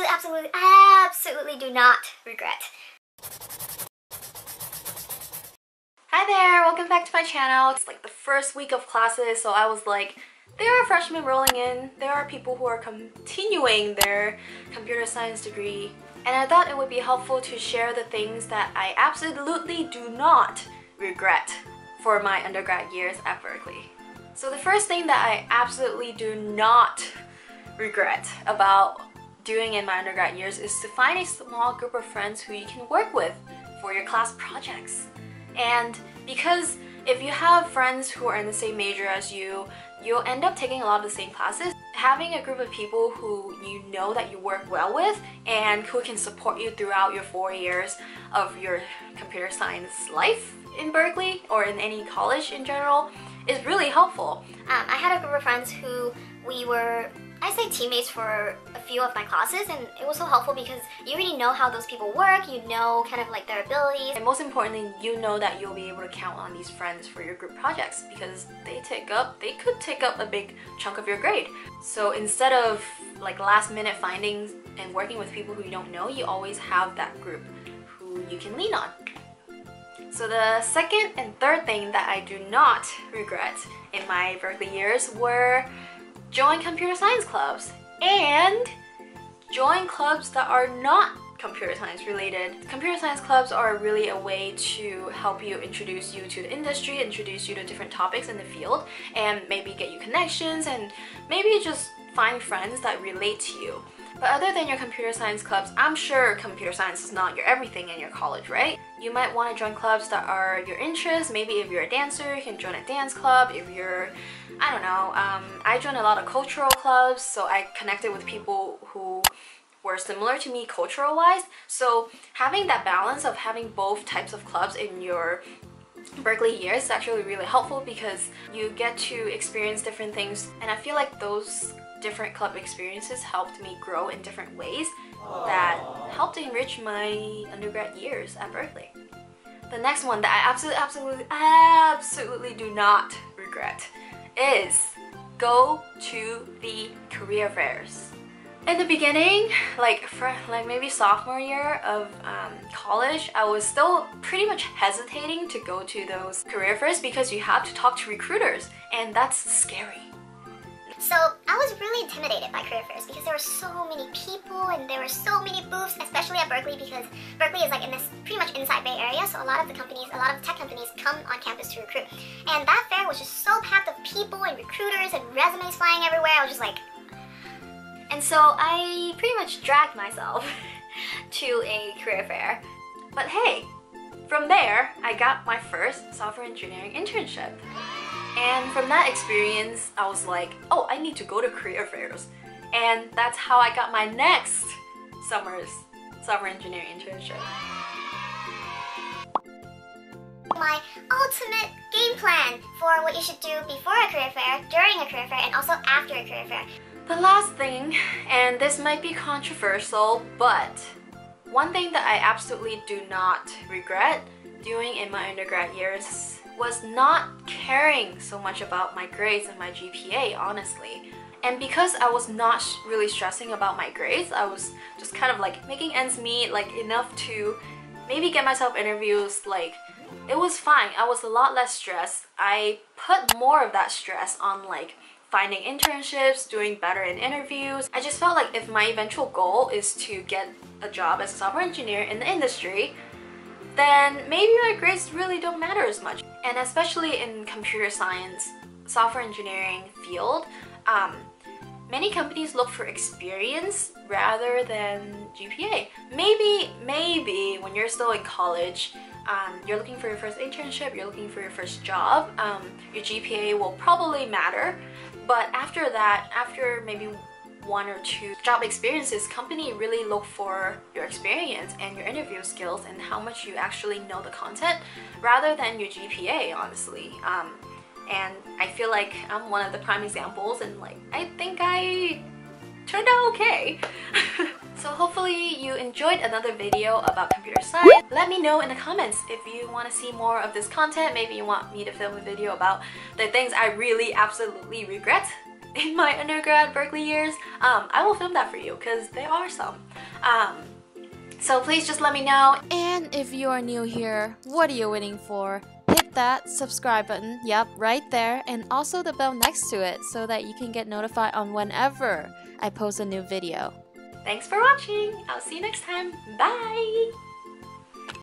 absolutely do not regret. Hi there, welcome back to my channel. It's like the first week of classes, so I was like, there are freshmen rolling in, there are people who are continuing their computer science degree, and I thought it would be helpful to share the things that I absolutely do not regret for my undergrad years at Berkeley. So the first thing that I absolutely do not regret about doing in my undergrad years is to find a small group of friends who you can work with for your class projects. And because if you have friends who are in the same major as you, you'll end up taking a lot of the same classes. Having a group of people who you know that you work well with and who can support you throughout your 4 years of your computer science life in Berkeley or in any college in general is really helpful. I had a group of friends who we were, I say, teammates for a few of my classes, and it was so helpful because you already know how those people work, you know kind of like their abilities, and most importantly you know that you'll be able to count on these friends for your group projects because they could take up a big chunk of your grade. So instead of like last minute findings and working with people who you don't know, you always have that group who you can lean on. So the second and third thing that I do not regret in my Berkeley years were join computer science clubs and join clubs that are not computer science related. Computer science clubs are really a way to help you introduce you to the industry, introduce you to different topics in the field, and maybe get you connections and maybe just find friends that relate to you. But other than your computer science clubs, I'm sure computer science is not your everything in your college, right? You might want to join clubs that are your interests. Maybe if you're a dancer, you can join a dance club. If you're, I don't know, I joined a lot of cultural clubs, so I connected with people who were similar to me cultural-wise. So having that balance of having both types of clubs in your Berkeley years is actually really helpful because you get to experience different things, and I feel like those different club experiences helped me grow in different ways that helped enrich my undergrad years at Berkeley. The next one that I absolutely do not regret is go to the career fairs. In the beginning, like maybe sophomore year of college, I was still pretty much hesitating to go to those career fairs because you have to talk to recruiters, and that's scary. So I was really intimidated by career fairs because there were so many people and there were so many booths, especially at Berkeley, because Berkeley is like in this pretty much inside Bay Area, so a lot of tech companies come on campus to recruit. And that fair was just so packed of people and recruiters and resumes flying everywhere. I was just like... And so I pretty much dragged myself to a career fair. But hey, from there, I got my first software engineering internship. And from that experience, I was like, oh, I need to go to career fairs. And that's how I got my next summer's software engineering internship. My ultimate game plan for what you should do before a career fair, during a career fair, and also after a career fair. The last thing, and this might be controversial, but one thing that I absolutely do not regret doing in my undergrad years was not caring so much about my grades and my GPA, honestly. And because I was not really stressing about my grades, I was just kind of like making ends meet, like enough to maybe get myself interviews. Like, it was fine. I was a lot less stressed. I put more of that stress on like finding internships, doing better in interviews. I just felt like if my eventual goal is to get a job as a software engineer in the industry, then maybe my grades really don't matter as much. And especially in computer science, software engineering field, many companies look for experience rather than GPA. Maybe when you're still in college, you're looking for your first internship, you're looking for your first job, your GPA will probably matter. But after that, after maybe one or two job experiences, companies really look for your experience and your interview skills and how much you actually know the content rather than your GPA, honestly. And I feel like I'm one of the prime examples, and like I think I turned out okay. So hopefully you enjoyed another video about computer science. Let me know in the comments if you want to see more of this content. Maybe you want me to film a video about the things I really absolutely regret. in my undergrad Berkeley years, I will film that for you because there are some. So please just let me know. And if you are new here, what are you waiting for? Hit that subscribe button, yep, right there, and also the bell next to it so that you can get notified on whenever I post a new video. Thanks for watching. I'll see you next time. Bye!